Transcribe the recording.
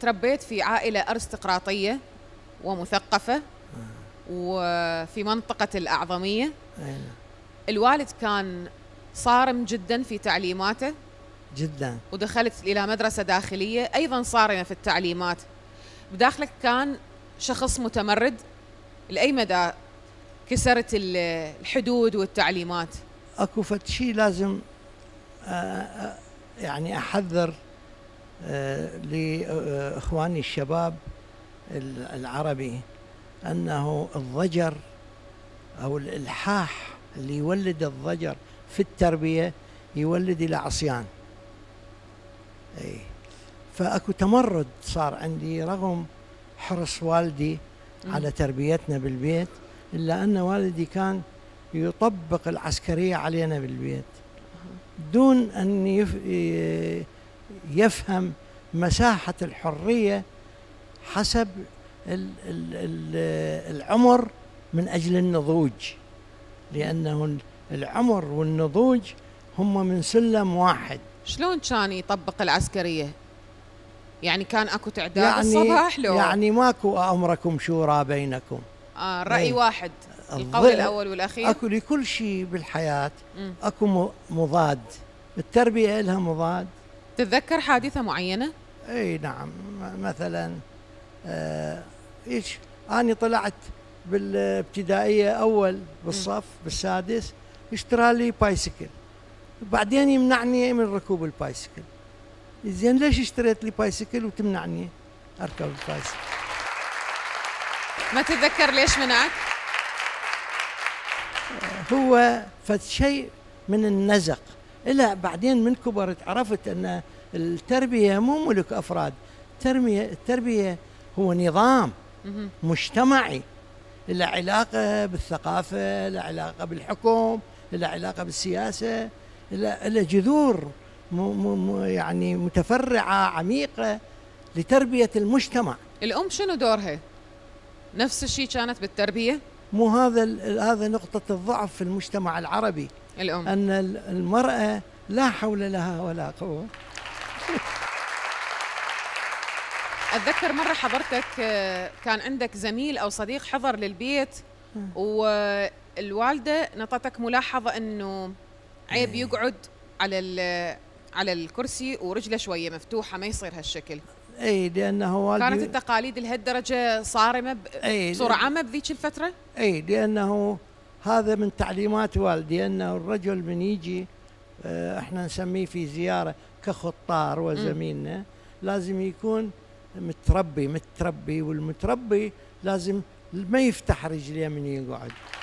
تربيت في عائلة أرستقراطية ومثقفة وفي منطقة الأعظمية. الوالد كان صارم جدا في تعليماته جدا، ودخلت إلى مدرسة داخلية أيضا صارمة في التعليمات. بداخلك كان شخص متمرد، لأي مدى كسرت الحدود والتعليمات؟ أكو فتشي لازم يعني أحذر لإخواني الشباب العربي أنه الضجر أو الإلحاح اللي يولد الضجر في التربية يولد إلى عصيان. فأكو تمرد صار عندي رغم حرص والدي على تربيتنا بالبيت، إلا أن والدي كان يطبق العسكرية علينا بالبيت دون أن يفهم مساحة الحرية حسب العمر من أجل النضوج، لأنه العمر والنضوج هم من سلم واحد. شلون كان يطبق العسكرية؟ يعني كان أكو تعداد الصباح لو؟ يعني ماكو أمركم شورى بينكم، الرأي واحد، القول الأول والأخير. أكو لكل شيء بالحياة أكو مضاد، التربية لها مضاد. تتذكر حادثة معينة؟ أي نعم، مثلا إيش، أنا طلعت بالابتدائية أول بالصف بالسادس، اشترى لي بايسكل، وبعدين يمنعني من ركوب البايسكل. زين ليش اشتريت لي بايسكل وتمنعني أركب البايسكل؟ ما تتذكر ليش منعك؟ هو فتشي من النزق. إلا بعدين من كبرت عرفت أن التربية مو ملك أفراد، التربية هو نظام مجتمعي له علاقة بالثقافة، له علاقة بالحكم، له علاقة بالسياسة، له جذور يعني متفرعة عميقة لتربية المجتمع. الأم شنو دورها؟ نفس الشيء كانت بالتربية؟ مو هذا نقطة الضعف في المجتمع العربي، الأم، أن المرأة لا حول لها ولا قوة. أتذكر مرة حضرتك كان عندك زميل أو صديق حضر للبيت والوالدة نطتك ملاحظة أنه عيب يقعد على الكرسي ورجله شوية مفتوحة، ما يصير هالشكل. أي، لأنه والدي كانت التقاليد لهالدرجة صارمة بصورة عامة بذيك الفترة؟ أي، لأنه هذا من تعليمات والدي أنه الرجل من يجي احنا نسميه في زيارة كخطار وزميلنا لازم يكون متربي، والمتربي لازم ما يفتح رجليه من يقعد.